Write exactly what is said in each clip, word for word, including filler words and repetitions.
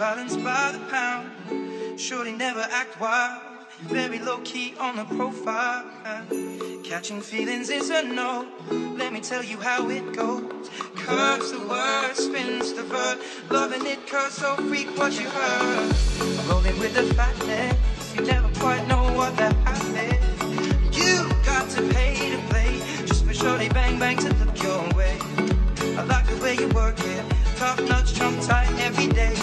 balance by the pound. Shorty never act wild, very low-key on the profile. Catching feelings is a no, let me tell you how it goes. Curves the word, spins the verb, loving it, curse so freak what you heard. I'm rolling with the fatness, you never quite know what that is. You got to pay to play, just for sure they bang bang to look your way. I like the way you work it, tough nuts, trump tight every day.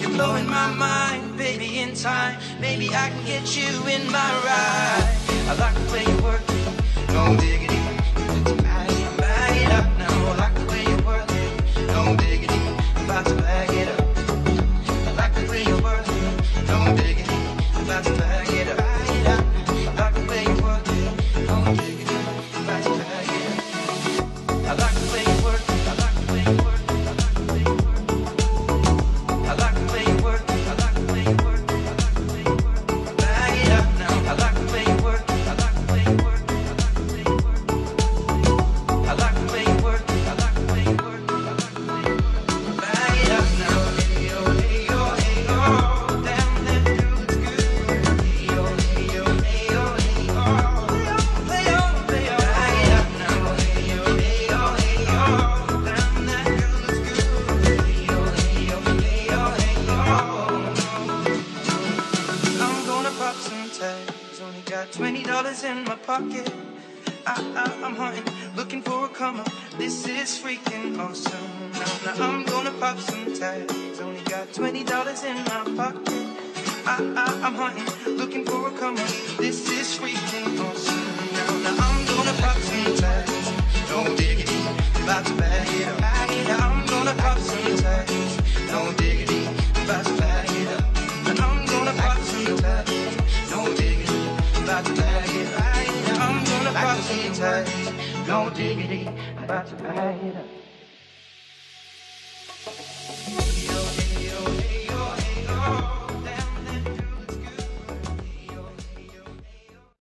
You're blowing my mind, baby, in time. Maybe I can get you in my ride. I like the way you work it, no diggity. I'm about to bag it, bag it up now. I like the way you work it, no diggity. I'm about to bag it up. I like the way you work it, no diggity. I'm about to bag it up. I like the way you work it, no diggity. I'm about to bag it up. I like the way you work it, I like the way you work it. In my pocket, I, I, I'm hunting, looking for a comer. This is freaking awesome. Now, now I'm gonna pop some tags. Only got twenty dollars in my pocket. I, I, I'm hunting, looking for a comer. This is freaking awesome. Now, now I'm gonna pop some tags. No diggity, about to bag it up. Now I'm gonna pop some tags. No diggity, about to bag it up. Now I'm gonna pop some tags. No diggity. I'm about to bag it up. I'm gonna pop some tags. No diggity, I'm about to bag it up.